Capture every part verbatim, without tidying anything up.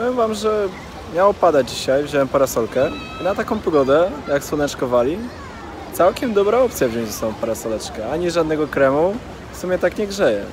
Powiem wam, że miało padać dzisiaj, wziąłem parasolkę i na taką pogodę, jak słoneczko wali, całkiem dobra opcja wziąć ze sobą parasoleczkę, ani żadnego kremu, w sumie tak nie grzeje.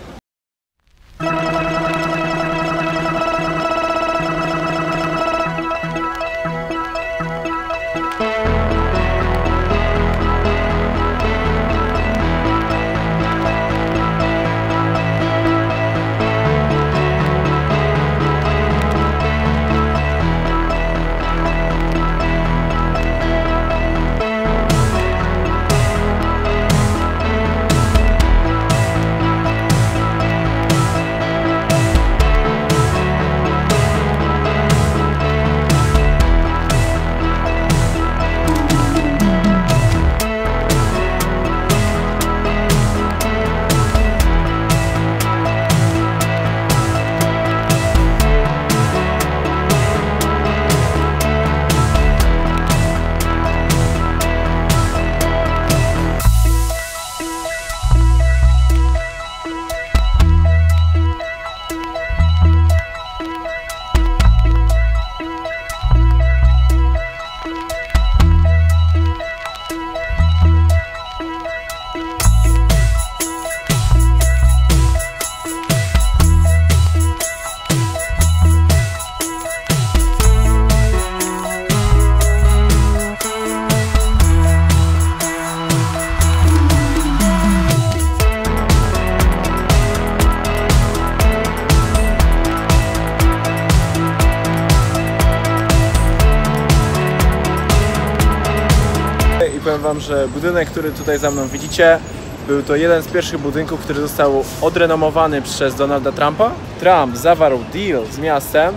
Powiem wam, że budynek, który tutaj za mną widzicie, był to jeden z pierwszych budynków, który został odrenomowany przez Donalda Trumpa. Trump zawarł deal z miastem,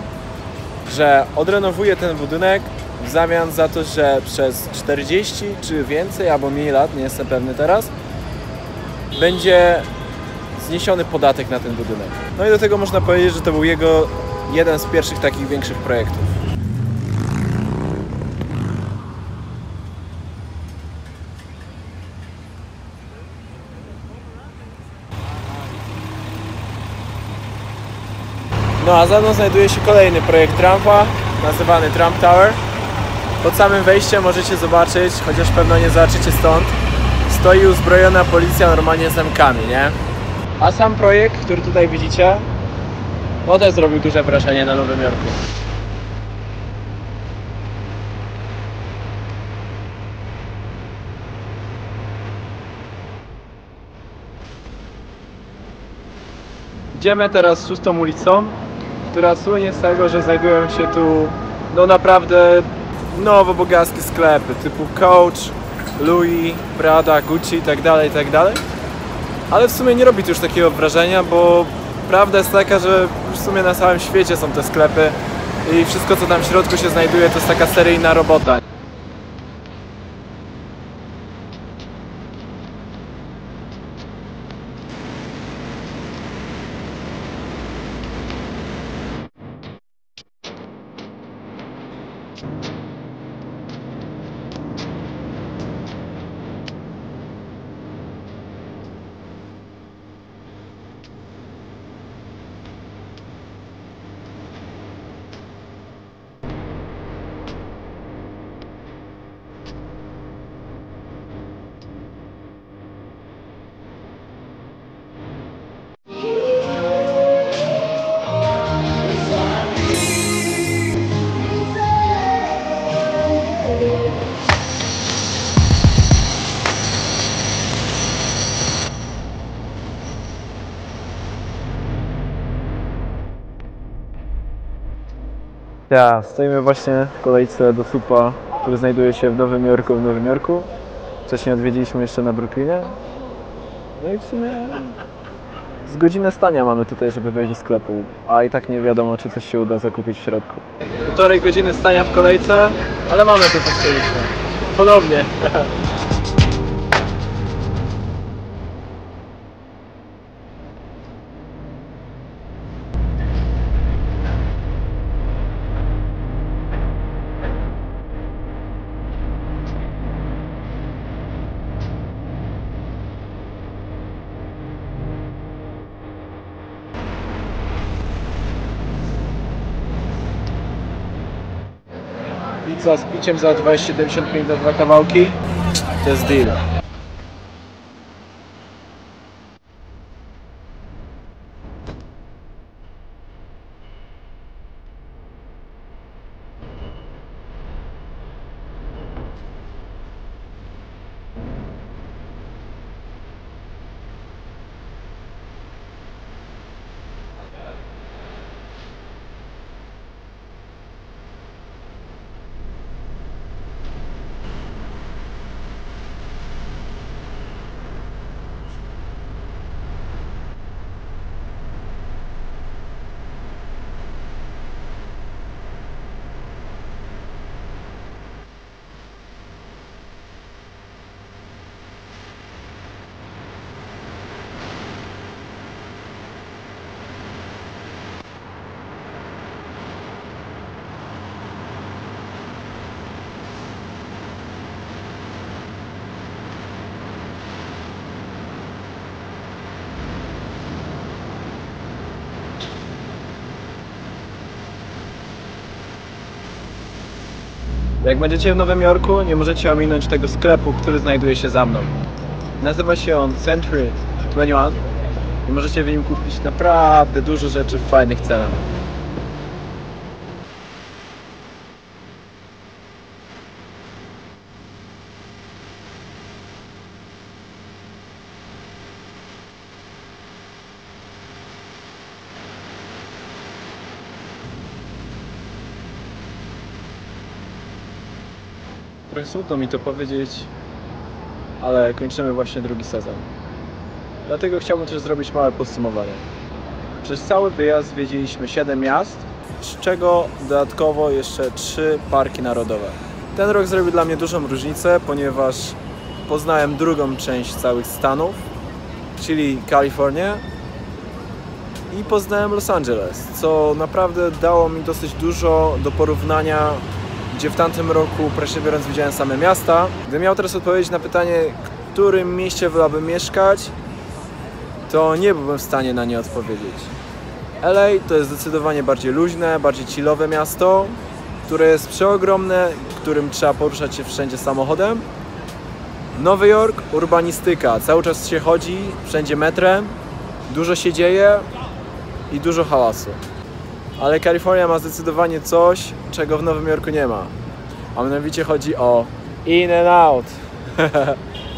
że odrenowuje ten budynek w zamian za to, że przez czterdzieści czy więcej, albo mniej lat, nie jestem pewny teraz, będzie zniesiony podatek na ten budynek. No i do tego można powiedzieć, że to był jego jeden z pierwszych takich większych projektów. No a za mną znajduje się kolejny projekt Trumpa, nazywany Trump Tower. Pod samym wejściem możecie zobaczyć, chociaż pewno nie zobaczycie stąd, stoi uzbrojona policja normalnie z zamkami, nie? A sam projekt, który tutaj widzicie, no też zrobił duże wrażenie na Nowym Jorku. Idziemy teraz szóstą ulicą, która słynie z tego, że znajdują się tu no naprawdę nowo bogackie sklepy typu Coach, Louis, Prada, Gucci itd., itd. Ale w sumie nie robi to już takiego wrażenia, bo prawda jest taka, że w sumie na całym świecie są te sklepy i wszystko co tam w środku się znajduje to jest taka seryjna robota. Ja, stoimy właśnie w kolejce do supa, który znajduje się w Nowym Jorku, w Nowym Jorku. Wcześniej odwiedziliśmy jeszcze na Brooklynie. No i w sumie z godzinę stania mamy tutaj, żeby wejść do sklepu, a i tak nie wiadomo, czy coś się uda zakupić w środku. Półtorej godziny stania w kolejce, ale mamy to, co chcieliśmy. Podobnie. pizza z piciem za dwa siedemdziesiąt pięć za dwa kawałki. To jest deal. Jak będziecie w Nowym Jorku, nie możecie ominąć tego sklepu, który znajduje się za mną. Nazywa się on Century dwadzieścia jeden i możecie w nim kupić naprawdę dużo rzeczy w fajnych cenach. Trochę smutno mi to powiedzieć, ale kończymy właśnie drugi sezon. Dlatego chciałbym też zrobić małe podsumowanie. Przez cały wyjazd zwiedziliśmy siedem miast, z czego dodatkowo jeszcze trzy parki narodowe. Ten rok zrobił dla mnie dużą różnicę, ponieważ poznałem drugą część całych Stanów, czyli Kalifornię, i poznałem Los Angeles, co naprawdę dało mi dosyć dużo do porównania, gdzie w tamtym roku, proszę biorąc, widziałem same miasta. Gdybym miał teraz odpowiedzieć na pytanie, w którym mieście wolałbym mieszkać, to nie byłbym w stanie na nie odpowiedzieć. L A to jest zdecydowanie bardziej luźne, bardziej chillowe miasto, które jest przeogromne, którym trzeba poruszać się wszędzie samochodem. Nowy Jork, urbanistyka, cały czas się chodzi, wszędzie metrem, dużo się dzieje i dużo hałasu. Ale Kalifornia ma zdecydowanie coś, czego w Nowym Jorku nie ma. A mianowicie chodzi o in and out.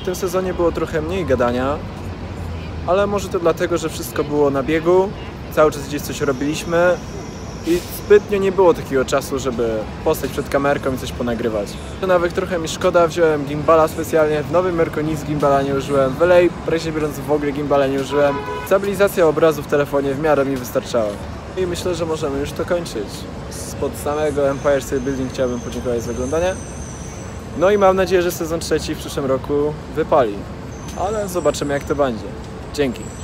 W tym sezonie było trochę mniej gadania, ale może to dlatego, że wszystko było na biegu, cały czas gdzieś coś robiliśmy i zbytnio nie było takiego czasu, żeby postać przed kamerką i coś ponagrywać. To nawet trochę mi szkoda, wziąłem gimbala specjalnie, w Nowym Jorku nic gimbala nie użyłem, w L A praktycznie biorąc w ogóle gimbala nie użyłem. Stabilizacja obrazu w telefonie w miarę mi wystarczała. I myślę, że możemy już to kończyć. Spod samego Empire State Building chciałbym podziękować za oglądanie. No i mam nadzieję, że sezon trzeci w przyszłym roku wypali. Ale zobaczymy, jak to będzie. Dzięki.